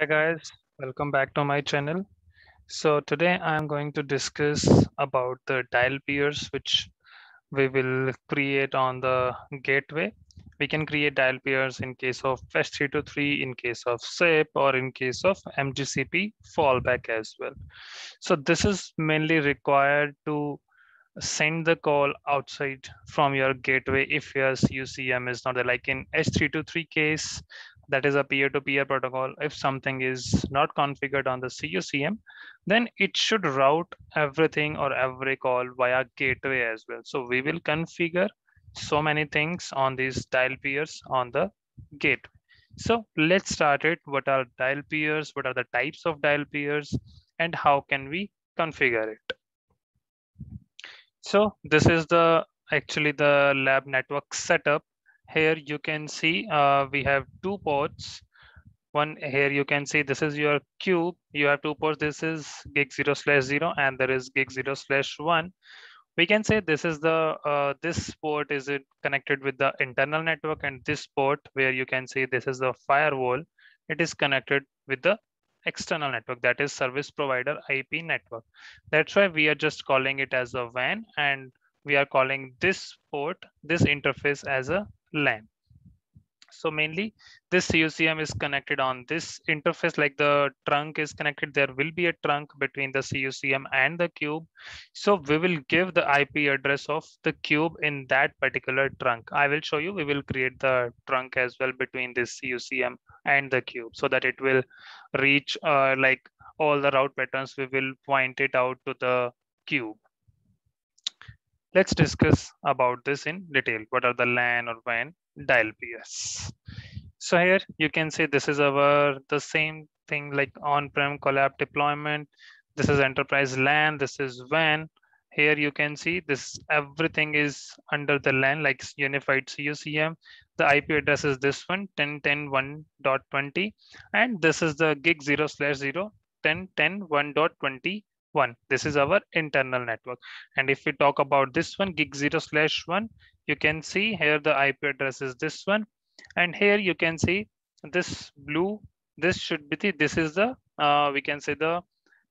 Hi guys, welcome back to my channel. So today I am going to discuss about the dial peers which we will create on the gateway. We can create dial peers in case of H323, in case of SIP, or in case of MGCP fallback as well. So this is mainly required to send the call outside from your gateway if your CUCM is not there. Like in H323 case, that is a peer-to-peer protocol. If something is not configured on the CUCM, then it should route everything or every call via gateway as well. So we will configure so many things on these dial peers on the gateway. So let's start it. What are dial peers? What are the types of dial peers? And how can we configure it? So this is actually the lab network setup. Here you can see we have two ports. One here you can see this is your cube. You have two ports. This is gig 0/0 and there is gig 0/1. We can say this is the this port is it connected with the internal network, and this port where you can see this is the firewall. It is connected with the external network, that is service provider IP network. That's why we are just calling it as a WAN, and we are calling this port, this interface as a LAN. So mainly this CUCM is connected on this interface, like the trunk is connected. There will be a trunk between the CUCM and the cube. So we will give the IP address of the cube in that particular trunk. I will show you, we will create the trunk as well between this CUCM and the cube so that it will reach like all the route patterns. We will point it out to the cube. Let's discuss about this in detail. What are the LAN or WAN dial peers? So here you can see this is the same thing like on-prem collab deployment. This is enterprise LAN. This is WAN. Here you can see this, everything is under the LAN, like unified CUCM. The IP address is this one, 10.10.1.20, and this is the gig 0/0 10.10.1.20. One. This is our internal network. And if we talk about this one, gig 0/1, you can see here the IP address is this one. And here you can see this blue, this should be the, this is the, we can say the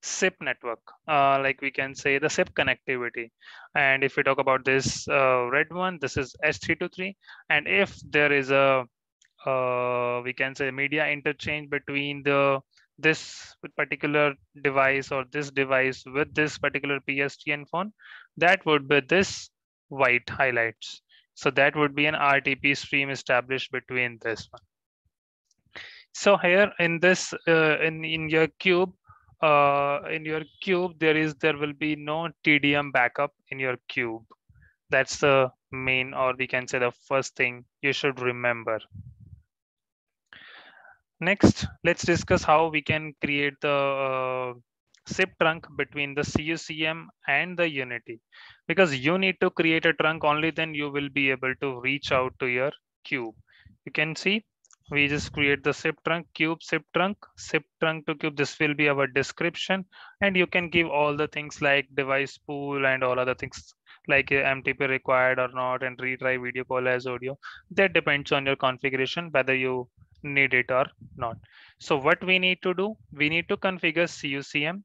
SIP network, like we can say the SIP connectivity. And if we talk about this red one, this is H323. And if there is a, we can say media interchange between the this particular device or this device with this particular PSTN phone, that would be this white highlights. So that would be an RTP stream established between this one. So here in this, in your cube, there will be no TDM backup in your cube. That's the main, or we can say the first thing you should remember. Next, let's discuss how we can create the SIP trunk between the CUCM and the Unity, because you need to create a trunk, only then you will be able to reach out to your cube. You can see we just create the SIP trunk, cube, SIP trunk to cube. This will be our description, and you can give all the things like device pool and all other things like MTP required or not, and retry video call as audio. That depends on your configuration, whether you need it or not. So what we need to do, we need to configure CUCM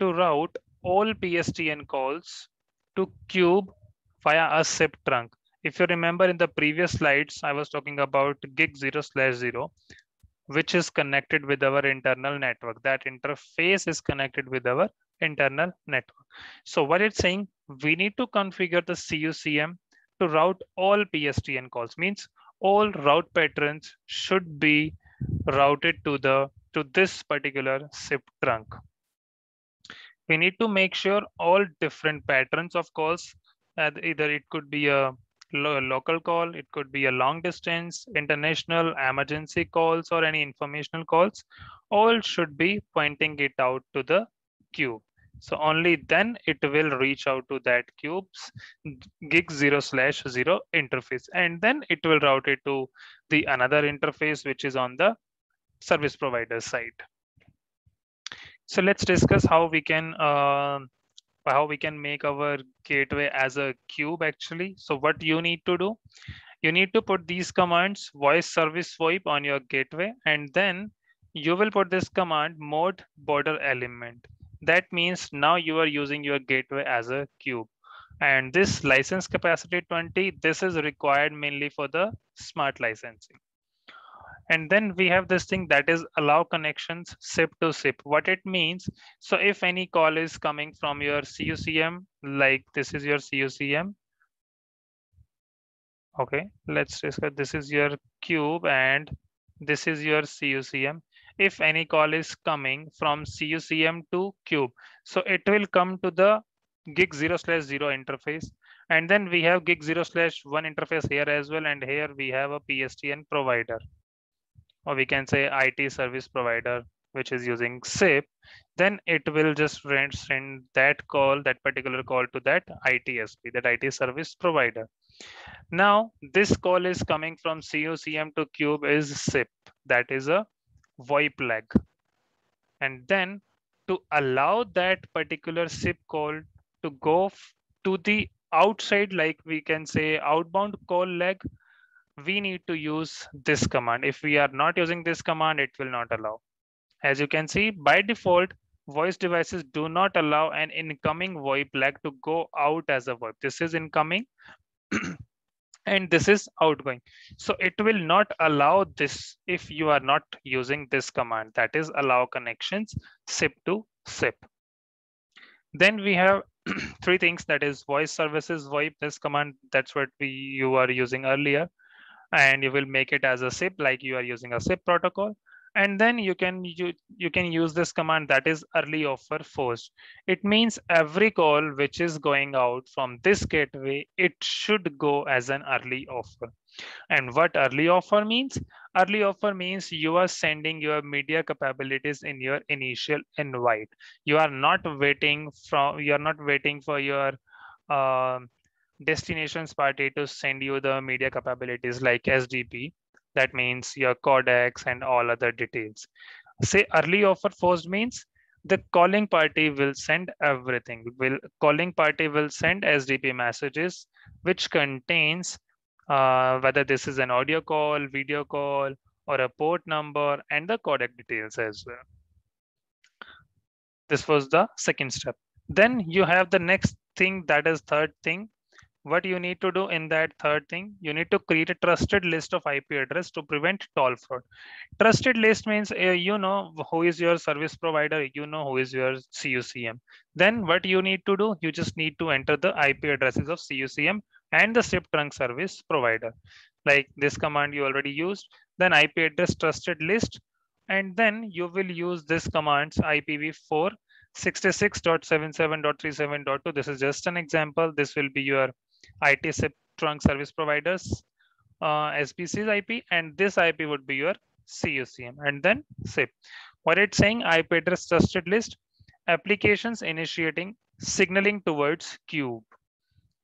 to route all PSTN calls to cube via a SIP trunk. If you remember in the previous slides, I was talking about gig 0/0, which is connected with our internal network. That interface is connected with our internal network. So what it's saying, we need to configure the CUCM to route all PSTN calls, means all route patterns should be routed to this particular SIP trunk. We need to make sure all different patterns of calls, either it could be a local call, it could be a long distance, international, emergency calls, or any informational calls, all should be pointing it out to the cube. So only then it will reach out to that cube's gig 0/0 interface, and then it will route it to the another interface, which is on the service provider side. So let's discuss how we can make our gateway as a cube actually. So what you need to do, you need to put these commands, voice service VoIP on your gateway, and then you will put this command mode border element. That means now you are using your gateway as a cube. And this license capacity 20, this is required mainly for the smart licensing. And then we have this thing that is allow connections SIP to SIP. What it means, so if any call is coming from your CUCM, like this is your CUCM. Okay, let's discuss, this is your cube and this is your CUCM. If any call is coming from CUCM to cube, so it will come to the gig 0/0 interface. And then we have gig 0/1 interface here as well. And here we have a PSTN provider, or we can say IT service provider, which is using SIP. Then it will just send that call, that particular call to that ITSP, that IT service provider. Now this call is coming from CUCM to cube is SIP. That is a VoIP leg. And then to allow that particular SIP call to go to the outside, like we can say outbound call leg, we need to use this command. If we are not using this command, it will not allow. As you can see, by default, voice devices do not allow an incoming VoIP leg to go out as a VoIP. This is incoming and this is outgoing. So it will not allow this if you are not using this command, that is allow connections SIP to SIP. Then we have three things, that is voice services, VoIP, this command, that's what you are using earlier. And you will make it as a SIP, like you are using a SIP protocol. And then you can use this command, that is early offer force. It means every call which is going out from this gateway, it should go as an early offer. And what early offer means? Early offer means you are sending your media capabilities in your initial invite. You are not waiting for your destinations party to send you the media capabilities like SDP. That means your codecs and all other details. Say early offer force means the calling party will send everything. Calling party will send SDP messages, which contains whether this is an audio call, video call, or a port number and the codec details as well. This was the second step. Then you have the next thing, that is third thing. What you need to do in that third thing, you need to create a trusted list of IP address to prevent toll fraud. Trusted list means you know who is your service provider, you know who is your CUCM. Then what you need to do, you just need to enter the IP addresses of CUCM and the SIP trunk service provider. Like this command you already used, then IP address trusted list, and then you will use this commands IPv4 66.77.37.2. This is just an example. This will be your IT SIP trunk service providers, SBC's IP, and this IP would be your CUCM and then SIP. What it's saying, IP address trusted list, applications initiating signaling towards cube.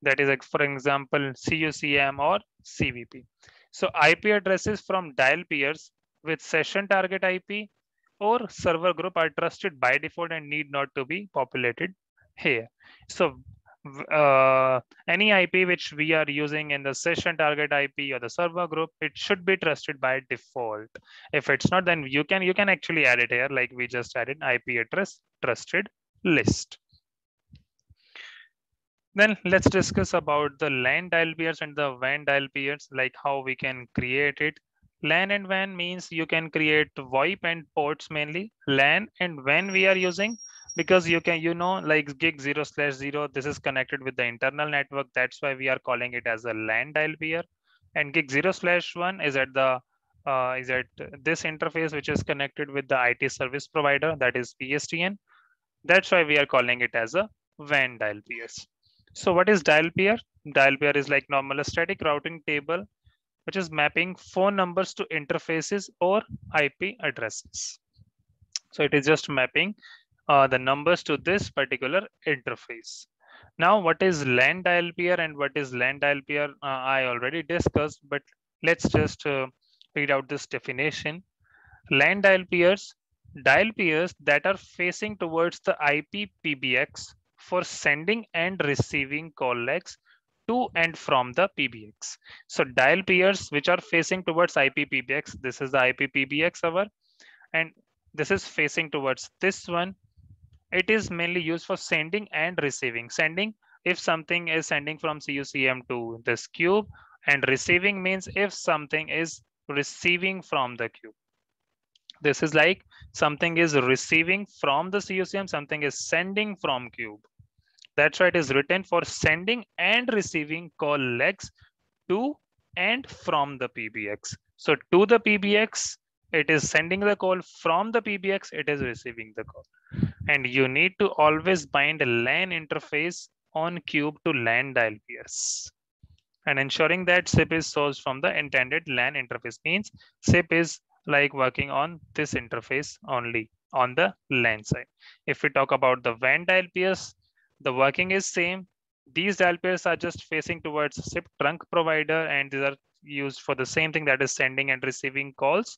That is, like, for example, CUCM or CVP. So IP addresses from dial peers with session target IP or server group are trusted by default and need not to be populated here. So any IP which we are using in the session target IP or the server group, it should be trusted by default. If it's not, then you can actually add it here, like we just added IP address trusted list. Then let's discuss about the LAN dial peers and the WAN dial peers, like how we can create it. LAN and WAN means you can create VoIP and ports mainly. LAN and WAN we are using because like gig 0/0, this is connected with the internal network. That's why we are calling it as a LAN dial peer. And gig 0/1 is at the this interface which is connected with the IT service provider, that is PSTN. That's why we are calling it as a WAN dial peers. So what is dial peer? Dial peer is like normal static routing table, which is mapping phone numbers to interfaces or IP addresses. So it is just mapping the numbers to this particular interface. Now, what is LAN dial peer and what is LAN dial peer? I already discussed, but let's just read out this definition. LAN dial peers that are facing towards the IP PBX for sending and receiving call legs to and from the PBX. So dial peers which are facing towards IP PBX, this is the IP PBX server, and This is facing towards this one. It is mainly used for sending and receiving. Sending, if something is sending from CUCM to this cube, and receiving means if something is receiving from the cube. This is like something is receiving from the CUCM, something is sending from cube. That's why it is written for sending and receiving call legs to and from the PBX. So to the PBX, it is sending the call. From the PBX, it is receiving the call. And you need to always bind a LAN interface on cube to LAN dial peers, and ensuring that SIP is sourced from the intended LAN interface means SIP is like working on this interface only on the LAN side. If we talk about the WAN dial peers, the working is same. These dial pairs are just facing towards SIP trunk provider, and these are used for the same thing, that is sending and receiving calls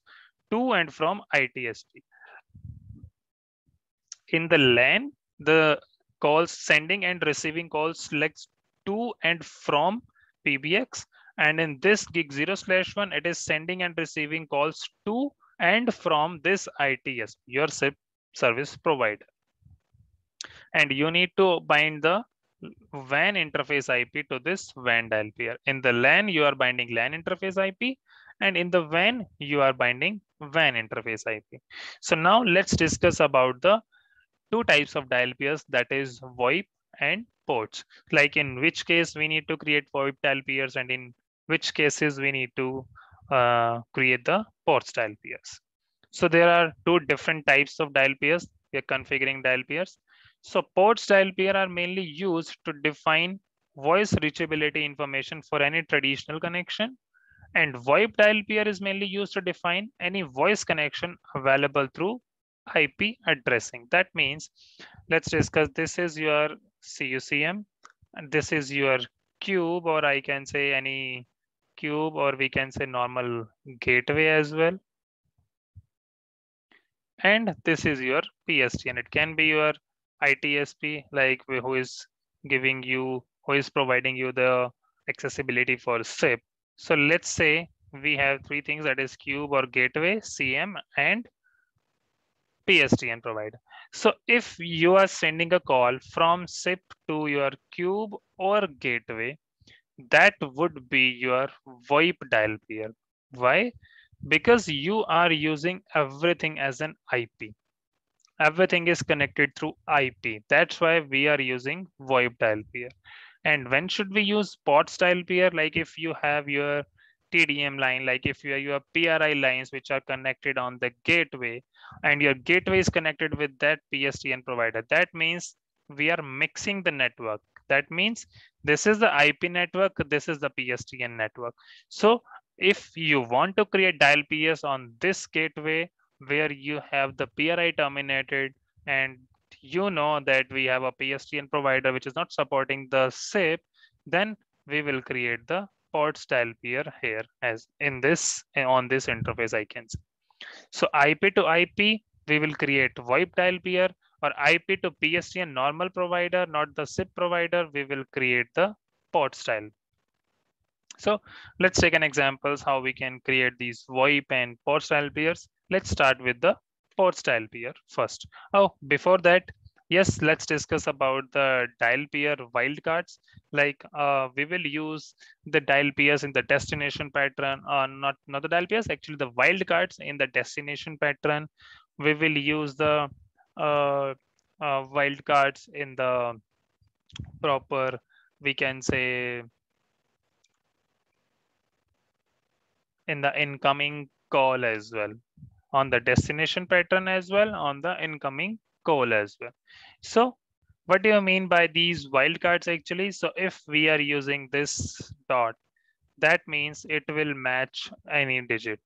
to and from ITSP. In the LAN, the calls sending and receiving calls selects to and from PBX, and in this gig 0/1, it is sending and receiving calls to and from this ITSP, your SIP service provider. And you need to bind the WAN interface IP to this WAN dial peer. In the LAN, you are binding LAN interface IP, and in the WAN, you are binding WAN interface IP. So now let's discuss about the two types of dial peers, that is VoIP and ports. Like in which case we need to create VoIP dial peers, and in which cases we need to create the ports dial peers. So there are two different types of dial peers. We are configuring dial peers. So ports dial peer are mainly used to define voice reachability information for any traditional connection, and VoIP dial peer is mainly used to define any voice connection available through IP addressing. That means, let's discuss, this is your CUCM and this is your cube, or I can say any cube, or we can say normal gateway as well. And this is your PSTN. It can be your ITSP, like who is providing you the accessibility for SIP. So let's say we have three things, that is cube or gateway, CM, and PSTN provider. So if you are sending a call from SIP to your cube or gateway, that would be your VoIP dial peer. Why? Because you are using everything as an IP. Everything is connected through IP. That's why we are using VoIP dial peer. And when should we use ports dial peer? Like if you have your TDM line, like if you have your PRI lines, which are connected on the gateway, and your gateway is connected with that PSTN provider. That means we are mixing the network. That means this is the IP network, this is the PSTN network. So if you want to create dial peers on this gateway, where you have the PRI terminated, and you know that we have a PSTN provider which is not supporting the SIP, then we will create the ports dial peer here as in this, on this interface I can say. So IP to IP, we will create VoIP dial peer, or IP to PSTN normal provider, not the SIP provider, we will create the ports dial. So let's take an example how we can create these VoIP and ports dial peers. Let's start with the ports dial peer first. Oh, before that, yes, let's discuss about the dial peer wildcards. Like we will use the dial peers in the destination pattern, not the dial peers, actually the wildcards in the destination pattern. We will use the wildcards in the proper, we can say, in the incoming call as well. On the destination pattern as well, on the incoming call as well. So what do you mean by these wildcards actually? So if we are using this dot, that means it will match any digit.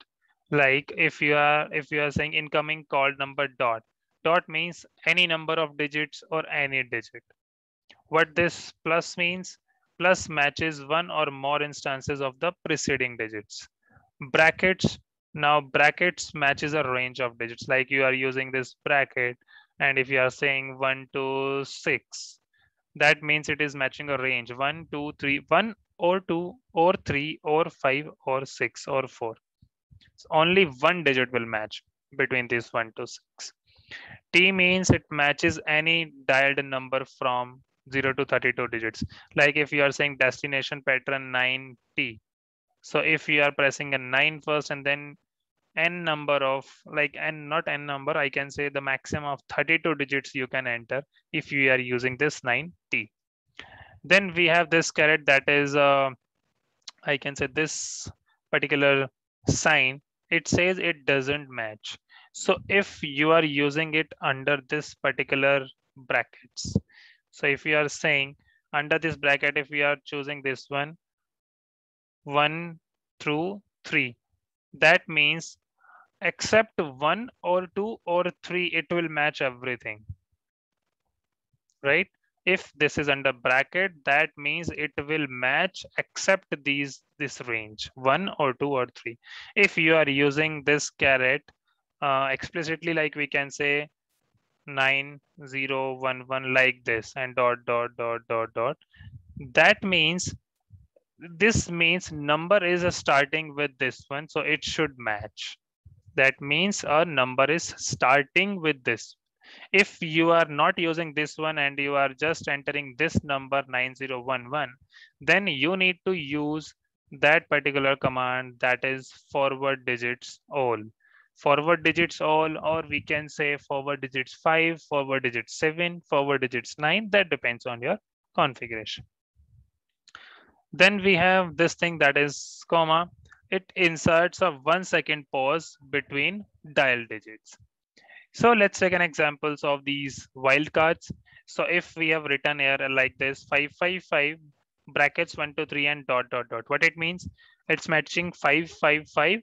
Like if you are saying incoming call number dot, dot means any number of digits or any digit. What this plus means, plus matches one or more instances of the preceding digits. Brackets. Now brackets matches a range of digits, like you are using this bracket, and if you are saying 1 to 6, that means it is matching a range 1, 2, 3, 1 or 2 or 3 or 5 or 6 or 4. So only one digit will match. between this 1 to 6. T means it matches any dialed number from 0 to 32 digits. Like if you are saying destination pattern 9T. So if you are pressing a 9 first and then n number of like n, not n number, I can say the maximum of 32 digits you can enter if you are using this 9T. Then we have this caret, that is, I can say this particular sign, it says it doesn't match. So if you are using it under this particular brackets, so if you are saying under this bracket, if we are choosing this one, 1 through 3, that means except 1 or 2 or 3, it will match everything, right? If this is under bracket, that means it will match except this range 1 or 2 or 3. If you are using this caret explicitly, like we can say 9011 like this and ... that means number is starting with this one, so it should match. That means our number is starting with this. If you are not using this one and you are just entering this number 9011, then you need to use that particular command, that is forward digits all. Forward digits all, or we can say forward digits 5, forward digits 7, forward digits 9. That depends on your configuration. Then we have this thing, that is comma. It inserts a 1 second pause between dial digits. So let's take an examples of these wildcards. So if we have written here like this 555 brackets 1 2 3 and ... what it means, it's matching 555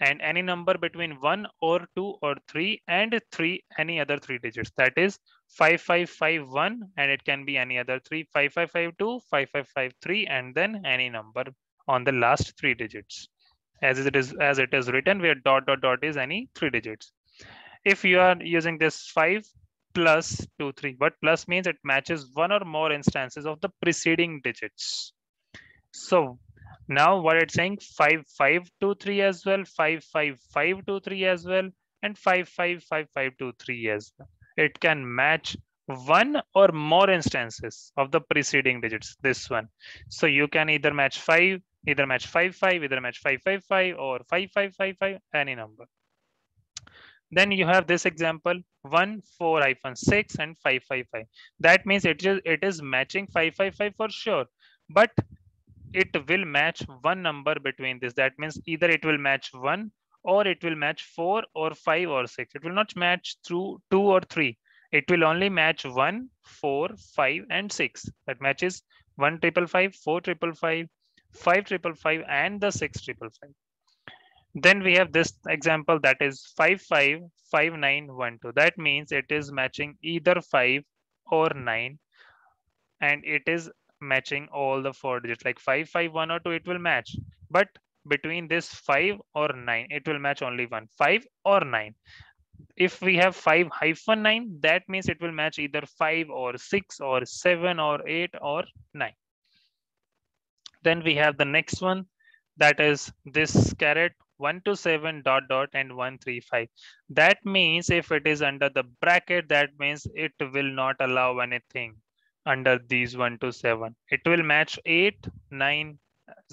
and any number between 1 or 2 or 3 and 3, any other 3 digits. That is 5551 and it can be any other 3, 5552, 5553, and then any number on the last 3 digits. As it is written, where ... is any 3 digits. If you are using this 5 + 2 3, what plus means it matches 1 or more instances of the preceding digits. So now what it's saying, 5523 as well, 55523 as well, and 555523 as well. It can match 1 or more instances of the preceding digits, this one. So you can either match 5, either match 55, either match 555 or 5555, any number. Then you have this example 14-6 and 555. That means it is matching 555 for sure, but it will match 1 number between this. That means either it will match 1 or it will match 4 or 5 or 6. It will not match through 2 or 3. It will only match 1, 4, 5 and 6. That matches 1 555, 4 555, 5 555 and the 6 555. Then we have this example, that is 555912. That means it is matching either 5 or 9 and it is matching all the 4 digits, like 551 or 2 it will match, but between this 5 or 9 it will match only 1, 5 or 9. If we have 5-9, that means it will match either 5 or 6 or 7 or 8 or 9. Then we have the next one, that is this caret 127 ... and 135. That means if it is under the bracket, that means it will not allow anything under these 1 to 7. It will match 8, 9,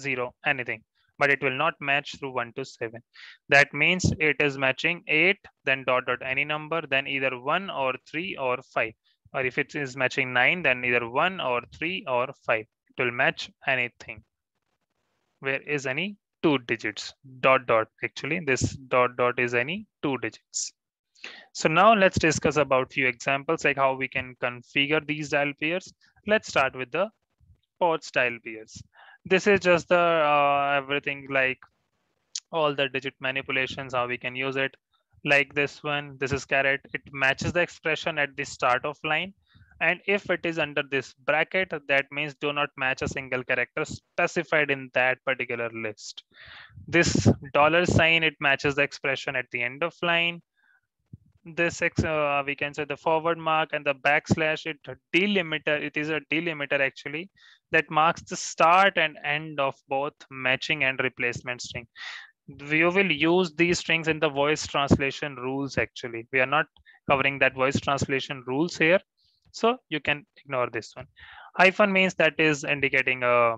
0, anything, but it will not match through 1 to 7. That means it is matching 8, then ... any number, then either 1 or 3 or 5. Or if it is matching 9, then either 1 or 3 or 5. It will match anything. Where is any 2 digits ... actually this ... is any 2 digits. So now let's discuss about few examples, like how we can configure these dial peers. Let's start with the ports dial peers. This is just the everything, like all the digit manipulations, how we can use it. Like this one, this is caret. It matches the expression at the start of line. And if it is under this bracket, that means do not match a single character specified in that particular list. This $, it matches the expression at the end of line. This we can say the forward mark and the backslash, it is a delimiter actually, that marks the start and end of both matching and replacement string. you will use these strings in the voice translation rules. Actually, we are not covering that voice translation rules here, so you can ignore this one. Hyphen means that is indicating a,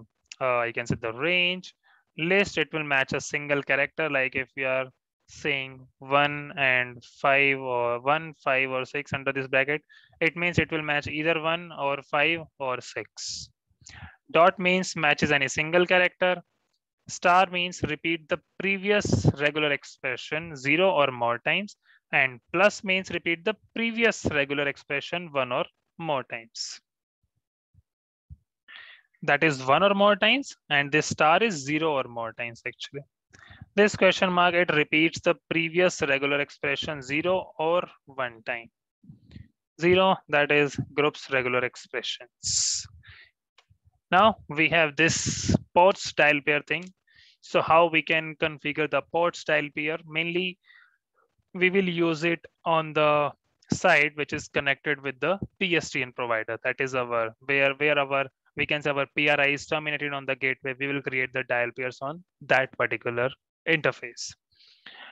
you can say the range. List, it will match a single character. Like if we are saying 1 and 5 or 1, 5 or 6 under this bracket, it means it will match either 1 or 5 or 6. Dot means matches any single character. Star means repeat the previous regular expression 0 or more times, and plus means repeat the previous regular expression 1 or more times. That is 1 or more times, and this star is 0 or more times actually. This question mark, it repeats the previous regular expression 0 or 1 time. 0, that is group's regular expressions. Now we have this ports dial pair thing. So how we can configure the ports dial pair? Mainly we will use it on the side which is connected with the PSTN provider. That is our we can say our PRI is terminated on the gateway. We will create the dial pairs on that particular interface.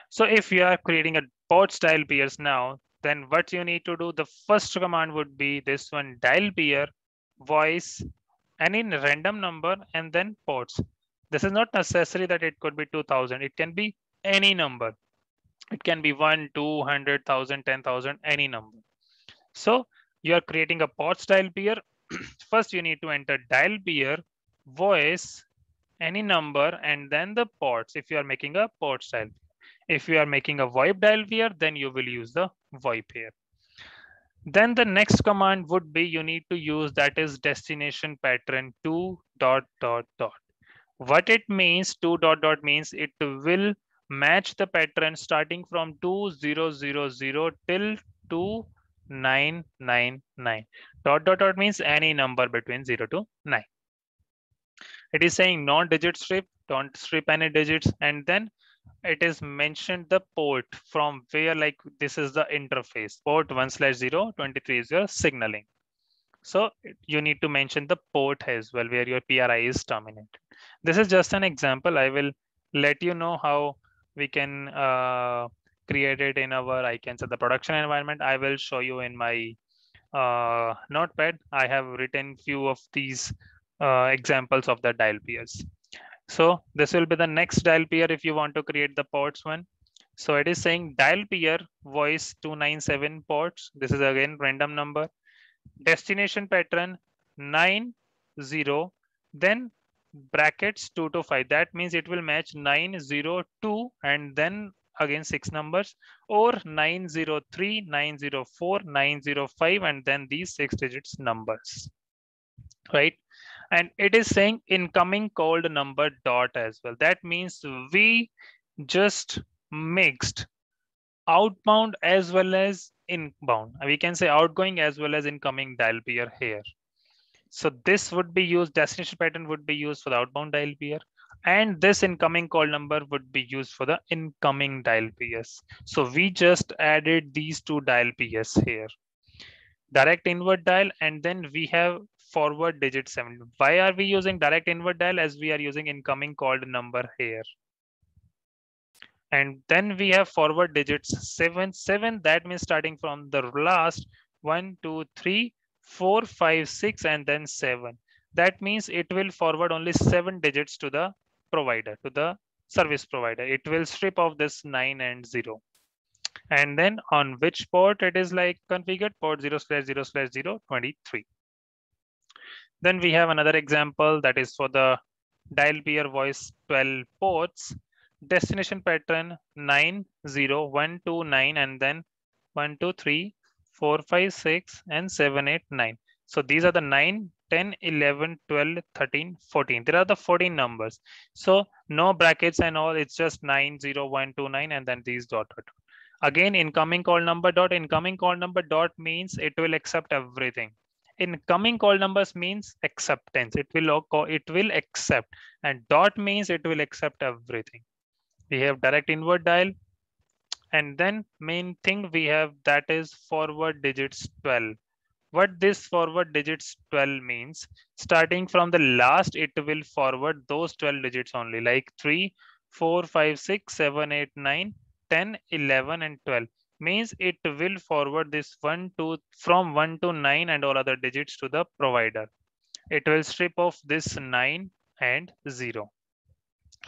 So if you are creating a ports dial pairs now, then what you need to do, the first command would be this one, dial pair voice and in random number and then ports. This is not necessary that it could be 2000. It can be any number. It can be 1, 200, 1000, 10,000, any number. So you are creating a ports dial pair. First, you need to enter dial pair voice, any number, and then the ports. If you are making a ports dial pair, if you are making a VoIP dial pair, then you will use the VoIP pair. Then the next command would be you need to use, that is destination pattern 2... What it means, 2... means it will match the pattern starting from 2000 till 2999. ... means any number between 0 to 9. It is saying non-digit strip, don't strip any digits, and then it is mentioned the port from where, like this is the interface port 1/0, 23 is your signaling. So you need to mention the port as well where your PRI is terminated. This is just an example. I will let you know how we can create it in our, I can say the production environment. I will show you in my notepad. I have written few of these examples of the dial pairs. So this will be the next dial pair if you want to create the ports one. So it is saying dial pair voice 297 ports. This is again random number. Destination pattern 90, then brackets 2 to 5. That means it will match 902 and then again 6 numbers, or 903, 904, 905, and then these 6 digits numbers, right? And it is saying incoming called number dot as well. That means we just mixed outbound as well as inbound. We can say outgoing as well as incoming dial pair here. So this would be used, destination pattern would be used for the outbound dial pair, and this incoming call number would be used for the incoming dial pairs. So we just added these 2 dial pairs here. Direct inward dial, and then we have forward digit 7. Why are we using direct inward dial? As we are using incoming called number here. And then we have forward digits 7. That means starting from the last 1, 2, 3, 4, 5, 6, and then 7. That means it will forward only 7 digits to the provider, to the service provider. It will strip off this 9 and 0. And then on which port it is like configured, port 0/0/023. Then we have another example that is for the dial pair voice 12 ports, destination pattern 90129, and then 1, 2, 3, 4, 5, 6, and 7, 8, 9. So these are the 9, 10, 11, 12, 13, 14. There are the 14 numbers. So no brackets and all. It's just 90129 and then these dot. Again, incoming call number dot. Incoming call number dot means it will accept everything. Incoming call numbers means acceptance. It will accept, and dot means it will accept everything. We have direct inward dial, and then main thing we have, that is forward digits 12. What this forward digits 12 means, starting from the last, it will forward those 12 digits only, like 3, 4, 5, 6, 7, 8, 9, 10, 11, and 12. Means it will forward this 1 to 9 and all other digits to the provider. It will strip off this 9 and 0,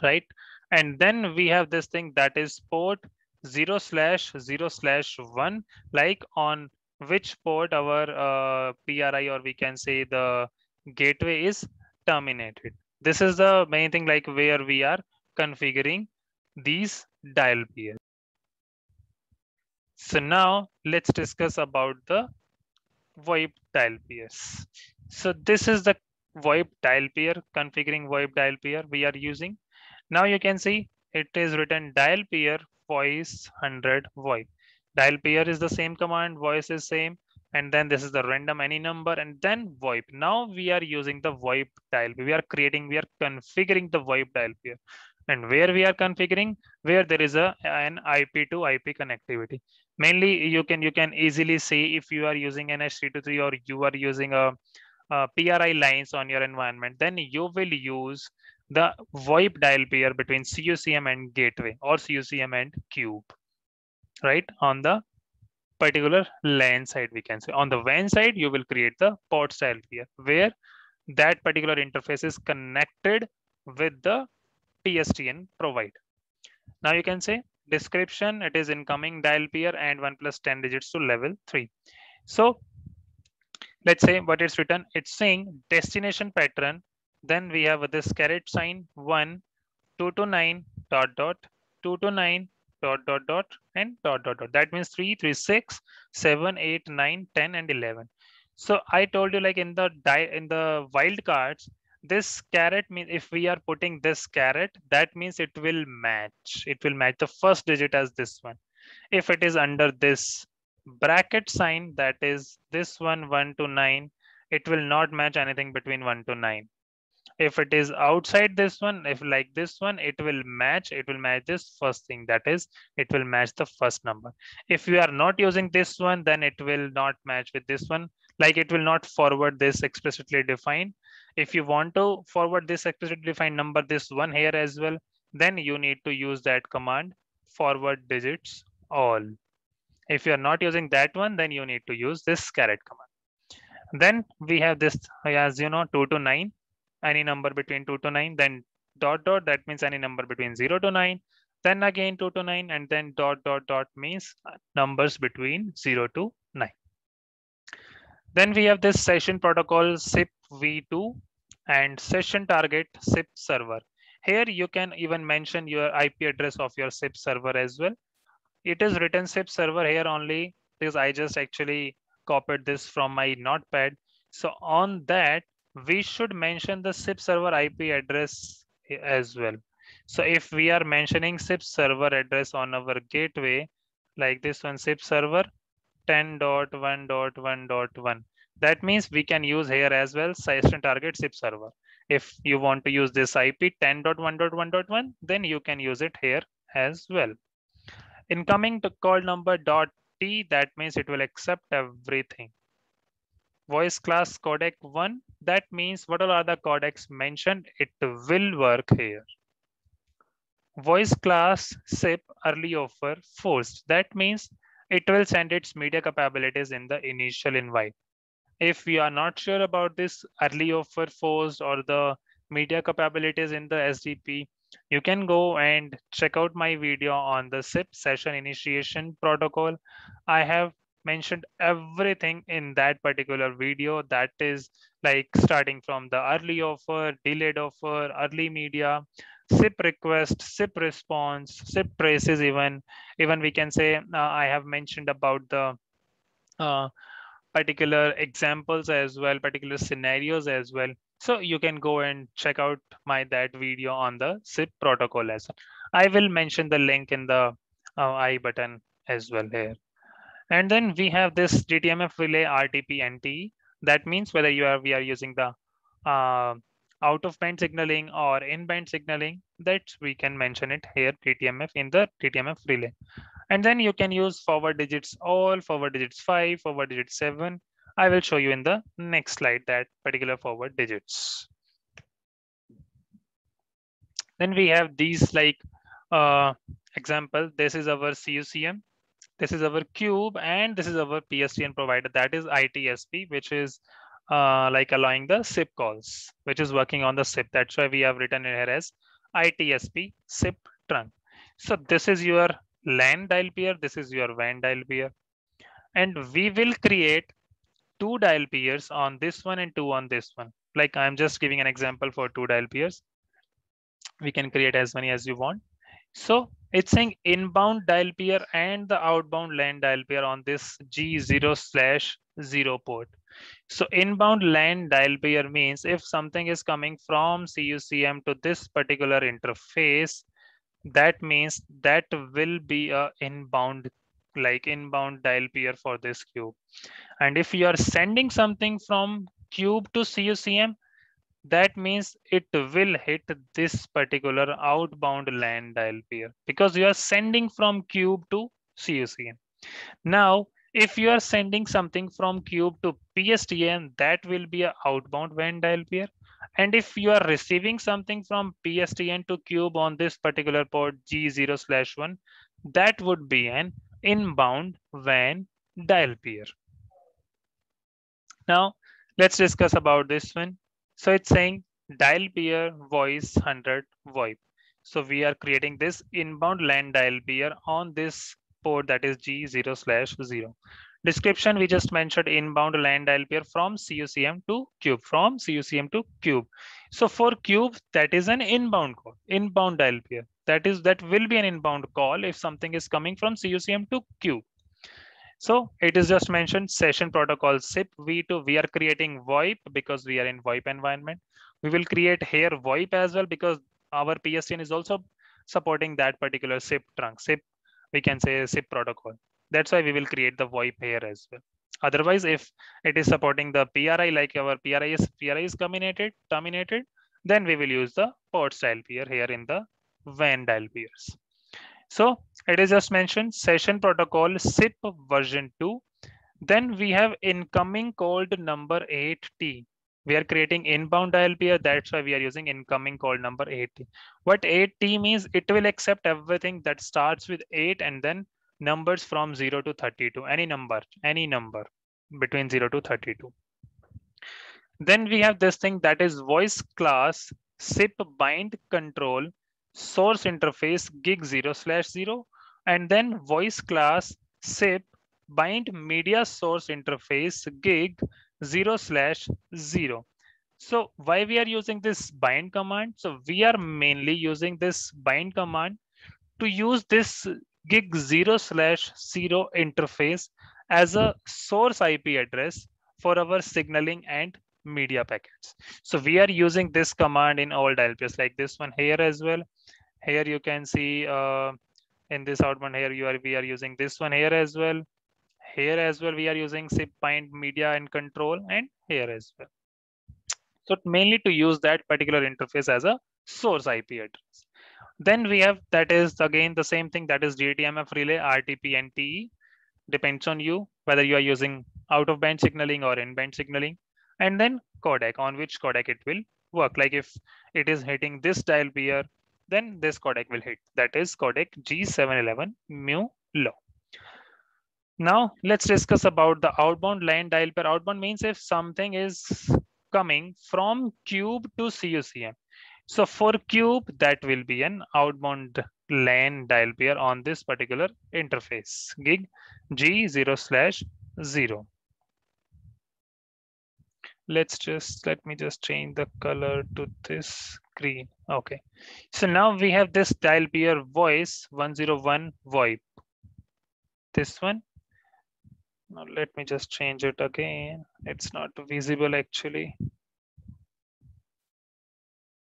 right? And then we have this thing that is port 0/0/1, like on which port our PRI, or we can say the gateway, is terminated. This is the main thing, like where we are configuring these dial peers. So now let's discuss about the VoIP dial peers. So this is the VoIP dial peer, configuring VoIP dial peer we are using. Now you can see it is written dial peer voice 100 VoIP. Dial peer is the same command, voice is same, and then this is the random any number, and then VoIP. Now we are using the VoIP dial peer. We are configuring the VoIP dial peer. And where we are configuring, where there is an IP to IP connectivity. Mainly, you can easily see if you are using an H323 or you are using a PRI lines on your environment, then you will use the VoIP dial peer between CUCM and gateway, or CUCM and cube, right? On the particular LAN side, we can say. On the WAN side, you will create the port dial peer, where that particular interface is connected with the PSTN provide. Now you can say description, it is incoming dial peer and 1 + 10 digits to level 3. So let's say what it's written, it's saying destination pattern. Then we have this caret sign 1, 229 ... 229 ... and ... and ... That means 3, 3, 6, 7, 8, 9, 10, and 11. So I told you, like in the wildcards, this caret means if we are putting this caret, that means it will match. It will match the first digit as this one. If it is under this bracket sign, that is this one, 1 to 9, it will not match anything between 1 to 9. If it is outside this one, if like this one, it will match. It will match this first thing. That is, it will match the first number. If you are not using this one, then it will not match with this one. Like it will not forward this explicitly defined. If you want to forward this explicitly defined number, this one here as well, then you need to use that command, forward digits all. If you are not using that one, then you need to use this caret command. Then we have this, as you know, 2 to 9, any number between 2 to 9, then ... that means any number between 0 to 9, then again 2 to 9, and then ... means numbers between 0 to 9. Then we have this session protocol SIP v2 and session target SIP server. Here you can even mention your IP address of your SIP server as well. It is written SIP server here only because I just actually copied this from my notepad. So on that, we should mention the SIP server IP address as well. So if we are mentioning SIP server address on our gateway, like this one, SIP server 10.1.1.1, that means we can use here as well session target SIP server. If you want to use this IP 10.1.1.1, then you can use it here as well. Incoming to call number .t, that means it will accept everything. Voice class codec 1, that means what all are the codecs mentioned, it will work here. Voice class SIP early offer forced, that means it will send its media capabilities in the initial invite. If we are not sure about this early offer forced or the media capabilities in the SDP, you can go and check out my video on the SIP session initiation protocol. I have mentioned everything in that particular video, that is like starting from the early offer, delayed offer, early media, SIP request, SIP response, SIP traces even we can say I have mentioned about the particular examples as well, particular scenarios as well. So you can go and check out that video on the SIP protocol as well. I will mention the link in the I button as well here. And then we have this DTMF relay RTP NTE. That means whether we are using the out-of-band signaling or in-band signaling, that we can mention it here, DTMF, in the DTMF relay. And then you can use forward digits all, forward digits 5, forward digits 7. I will show you in the next slide that particular forward digits. Then we have these like example, this is our CUCM, this is our cube, and this is our PSTN provider, that is ITSP, which is like allowing the SIP calls, which is working on the SIP. That's why we have written it here as ITSP SIP trunk. So this is your LAN dial peer, this is your WAN dial peer, and we will create two dial peers on this one and two on this one. Like I'm just giving an example for two dial peers. We can create as many as you want. So it's saying inbound dial peer and the outbound LAN dial peer on this G0/0 port. So inbound LAN dial peer means if something is coming from CUCM to this particular interface, that means that will be a inbound, like inbound dial peer for this cube. And if you are sending something from cube to CUCM, that means it will hit this particular outbound LAN dial peer because you are sending from cube to CUCM. Now, if you are sending something from cube to PSTN, that will be an outbound WAN dial peer. And if you are receiving something from PSTN to cube on this particular port G0/1, that would be an inbound WAN dial peer. Now, let's discuss about this one. So it's saying dial peer voice 100 VoIP. So we are creating this inbound LAN dial peer on this port, that is G0/0. Description, we just mentioned inbound LAN dial peer from CUCM to cube, from CUCM to cube. So for cube, that is an inbound call, inbound dial peer. That will be an inbound call if something is coming from CUCM to cube. So it is just mentioned session protocol SIP V2. We are creating VoIP because we are in VoIP environment. We will create here VoIP as well because our PSTN is also supporting that particular SIP trunk. SIP, we can say SIP protocol. That's why we will create the VoIP here as well. Otherwise, if it is supporting the PRI, like our PRI is terminated, then we will use the port style peer here in the WAN dial peers. So it is just mentioned session protocol SIP version 2. Then we have incoming called number 8T. We are creating inbound dial peer. That's why we are using incoming call number 8T. What 8T means, it will accept everything that starts with 8 and then numbers from 0 to 32, any number between 0 to 32. Then we have this thing that is voice class SIP bind control source interface gig 0/0, and then voice class SIP bind media source interface gig 0/0. So why we are using this bind command? So we are mainly using this bind command to use this gig 0/0 interface as a source IP address for our signaling and media packets. So we are using this command in all dial pairs, like this one here as well. Here you can see in this outbound here, we are using this one here as well. Here as well, we are using SIP bind media and control, and here as well. So mainly to use that particular interface as a source IP address. Then we have, that is again the same thing, that is DTMF relay, RTP and TE. Depends on you whether you are using out of band signaling or in band signaling. And then codec, on which codec it will work. Like if it is hitting this dial peer, then this codec will hit. That is codec G711 mu low. Now let's discuss about the outbound LAN dial peer. Outbound means if something is coming from cube to CUCM. So for cube, that will be an outbound LAN dial peer on this particular interface, gig G0/0. Let me just change the color to this green. Okay. So now we have this dial peer voice 101 VoIP. This one. Now let me just change it again. It's not visible actually.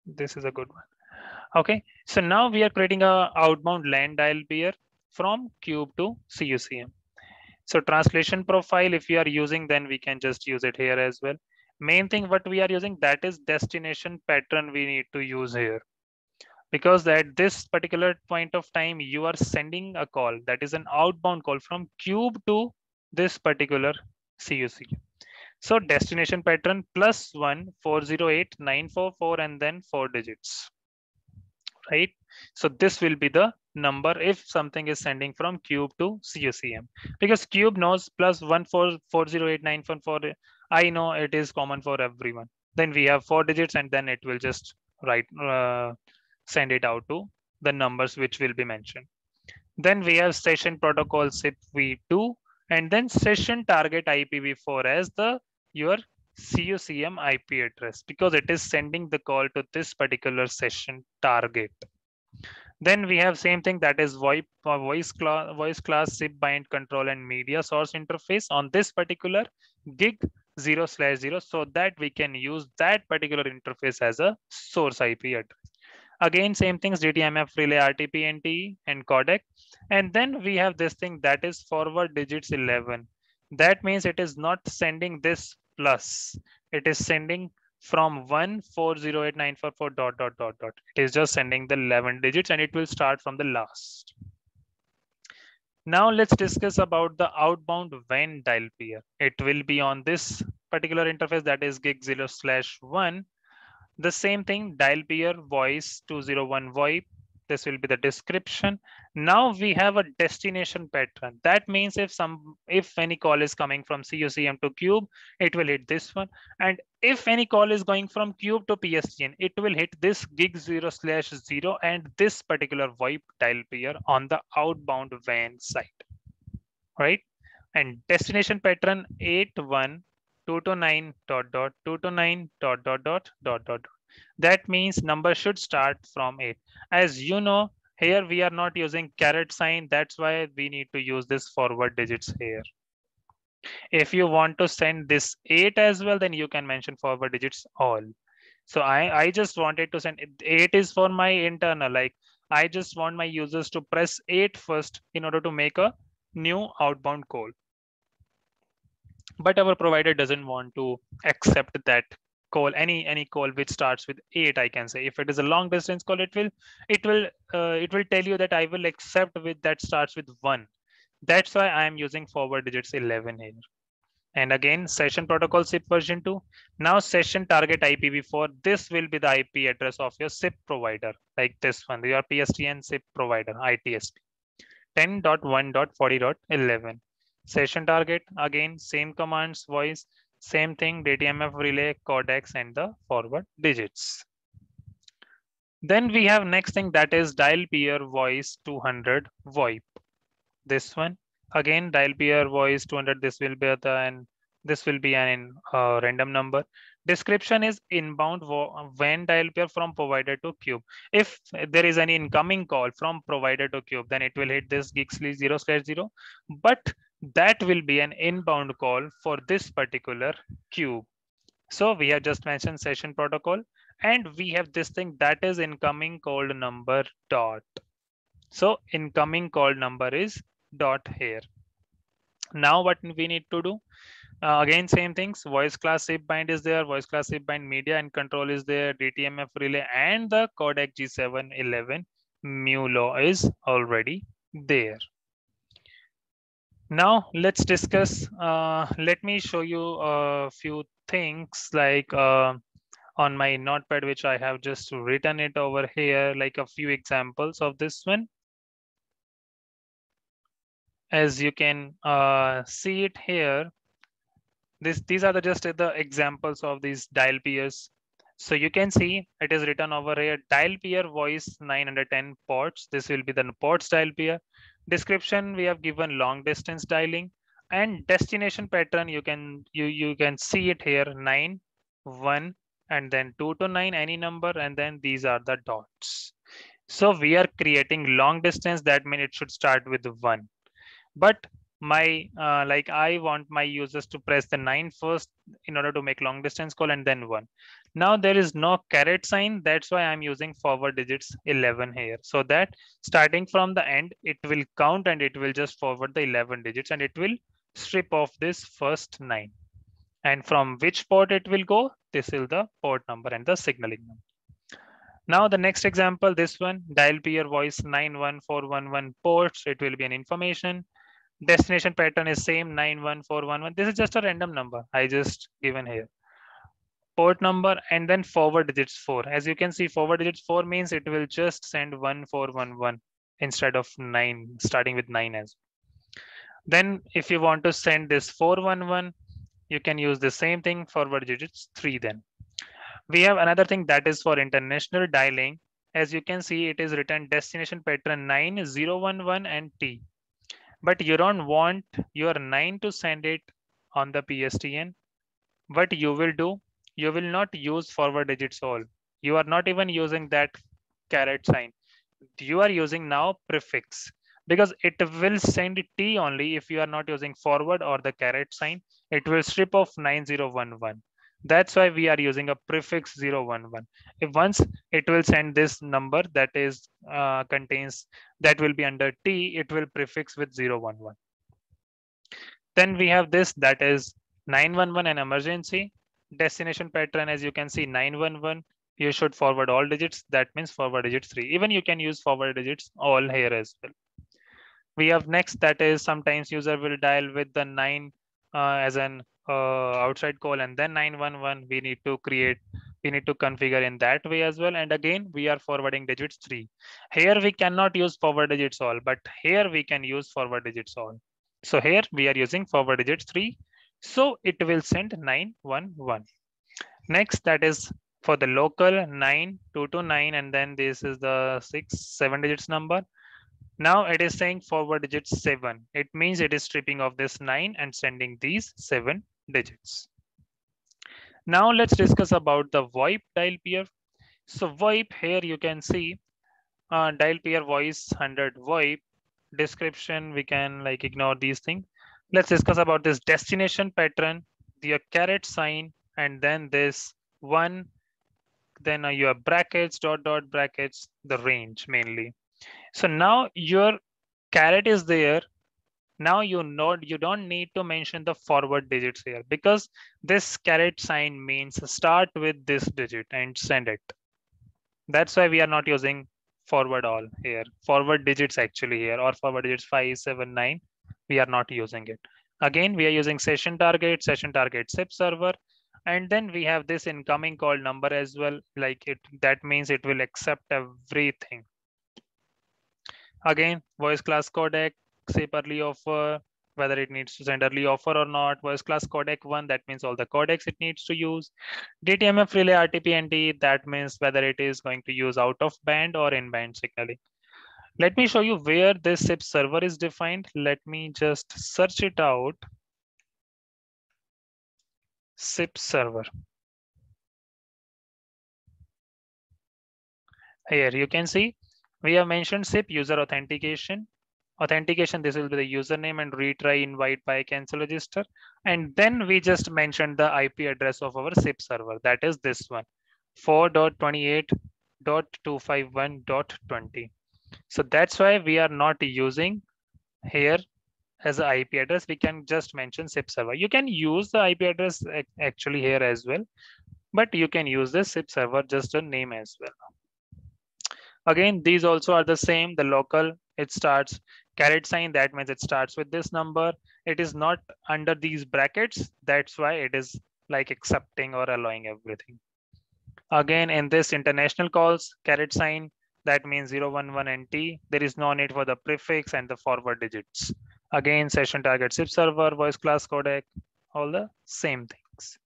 This is a good one. Okay. So now we are creating a outbound LAN dial peer from cube to CUCM. So translation profile, if you are using, then we can just use it here as well. Main thing what we are using, that is destination pattern we need to use here, because at this particular point of time you are sending a call, that is an outbound call from cube to this particular CUC. So destination pattern +1 408 944 and then 4 digits, right? So this will be the number if something is sending from cube to CUCM, because cube knows +144089149. I know it is common for everyone. Then we have 4 digits, and then it will just send it out to the numbers which will be mentioned. Then we have session protocol SIP v2, and then session target IPv4 as the your CUCM IP address, because it is sending the call to this particular session target. Then we have same thing, that is VoIP, voice class SIP bind control and media source interface on this particular gig 0/0, so that we can use that particular interface as a source IP address. Again, same things, DTMF relay, RTP, NTE, and codec. And then we have this thing that is forward digits 11. That means it is not sending this plus. It is sending from 1408944 ... It is just sending the 11 digits, and it will start from the last. Now let's discuss about the outbound WAN dial peer. It will be on this particular interface, that is gig 0/1. The same thing, dial peer voice 201 VoIP. This will be the description. Now we have a destination pattern. That means if any call is coming from CUCM to cube, it will hit this one. And if any call is going from cube to PSTN, it will hit this gig 0/0 and this particular VoIP dial peer on the outbound WAN side, right? And destination pattern 81229 .229 . That means number should start from 8. As you know, here we are not using #. That's why we need to use this forward digits here. If you want to send this 8 as well, then you can mention forward digits all. So I just wanted to send 8 is for my internal. Like I just want my users to press 8 first in order to make a new outbound call. But our provider doesn't want to accept that call, any call which starts with 8. I can say if it is a long distance call, it will tell you that I will accept with that starts with 1. That's why I am using forward digits 11 here. And again, session protocol SIP version 2. Now session target IPv4. This will be the IP address of your SIP provider, like this one, your PSTN SIP provider, ITSP 10.1.40.11. Session target, again same commands, voice, same thing, DTMF relay, codecs, and the forward digits. Then we have next thing, that is dial peer voice 200 VoIP. This one again, dial peer voice 200. This will be the random number. Description is inbound WAN dial peer from provider to cube. If there is any incoming call from provider to cube, then it will hit this gig 0/0. But that will be an inbound call for this particular cube. So we have just mentioned session protocol, and we have this thing that is incoming call number . So incoming call number is . here. Now what we need to do, again same things, voice class SIP bind is there, voice class SIP bind media and control is there, DTMF relay, and the codec G711 MULO is already there. Now let's discuss, let me show you a few things, like on my notepad, which I have just written it over here, like a few examples of this one. As you can see it here, these are just the examples of these dial peers. So you can see it is written over here, dial peer voice 910 ports. This will be the ports dial peer. Description, we have given long distance dialing, and destination pattern you can see it here, 9 1 and then 2 to 9, any number, and then these are the . So we are creating long distance, that means it should start with 1, but my like I want my users to press the 9 first in order to make long distance call and then 1. Now there is no #. That's why I'm using forward digits 11 here, so that starting from the end, it will count and it will just forward the 11 digits and it will strip off this first 9. And from which port it will go, this is the port number and the signaling number. Now the next example, this one, dial peer voice 91411 ports. It will be an information. Destination pattern is same, 91411. This is just a random number I just given here. port number, and then forward digits 4. As you can see, forward digits 4 means it will just send 1411 instead of 9, starting with 9 as. Then if you want to send this 411, you can use the same thing, forward digits 3 then. We have another thing that is for international dialing. As you can see, it is written destination pattern 9011 and T. But you don't want your 9 to send it on the PSTN. What you will do, you will not use forward digits all. You are not even using that caret sign. You are using now prefix, because it will send T only if you are not using forward or the caret sign. It will strip off 9011. That's why we are using a prefix 011. If once it will send this number that is contains, that will be under T, it will prefix with 011. Then we have this, that is 911 and emergency. Destination pattern, as you can see, 911. You should forward all digits. That means forward digit 3. Even you can use forward digits all here as well. We have next, that is sometimes user will dial with the 9 as an outside call and then 911. We need to configure in that way as well. And again, we are forwarding digits 3. Here we cannot use forward digits all, but here we can use forward digits all. So here we are using forward digits 3. So it will send 911. Next, that is for the local 9229, and then this is the 6-7 digits number. Now it is saying forward digit 7. It means it is stripping off this 9 and sending these 7 digits. Now let's discuss about the VoIP dial peer. So VoIP, here you can see dial peer voice 100 VoIP. Description, we can like ignore these things. Let's discuss about this destination pattern, the caret sign, and then this 1. Then you have brackets, ... brackets, the range mainly. So now your caret is there. Now you know you don't need to mention the forward digits here, because this caret sign means start with this digit and send it. That's why we are not using forward all here. Forward digits actually here, or forward digits 5, 7, 9. We are not using it. Again, we are using session target SIP server. And then we have this incoming call number as well. Like it, that means it will accept everything. Again, voice class codec, SIP early offer, whether it needs to send early offer or not. Voice class codec 1, that means all the codecs it needs to use. DTMF relay RTP NT, that means whether it is going to use out of band or in band signaling. Let me show you where this SIP server is defined. Let me just search it out. SIP server. Here you can see we have mentioned SIP user authentication. This will be the username and retry invite by cancel register. And then we just mentioned the IP address of our SIP server. That is this one, 4.28.251.20. So that's why we are not using here as an IP address. We can just mention SIP server. You can use the IP address actually here as well, but you can use the SIP server, just a name as well. Again, these also are the same. The local, it starts caret sign. That means it starts with this number. It is not under these brackets. That's why it is like accepting or allowing everything. Again, in this international calls, caret sign, that means 011 and T. There is no need for the prefix and the forward digits. Again, session target SIP server, voice class codec, all the same things.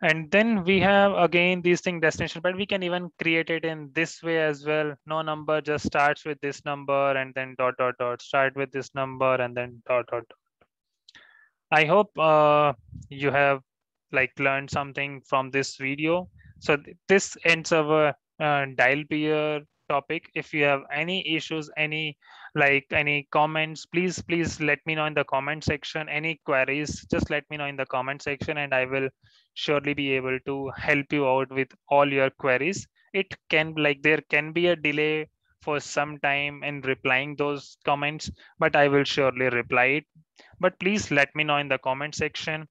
And then we have again these things destination, but we can even create it in this way as well. No number, just starts with this number and then ... start with this number and then ... I hope you have like learned something from this video. So this ends our dial peer topic. If you have any issues, any comments, please let me know in the comment section. Any queries, just let me know in the comment section, and I will surely be able to help you out with all your queries. It can, like, there can be a delay for some time in replying those comments, but I will surely reply it. But please let me know in the comment section.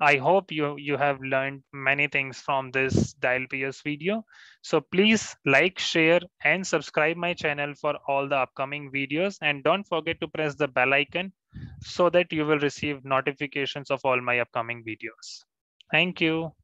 I hope you have learned many things from this Dial Peers video. So please like, share, and subscribe my channel for all the upcoming videos. And don't forget to press the bell icon so that you will receive notifications of all my upcoming videos. Thank you.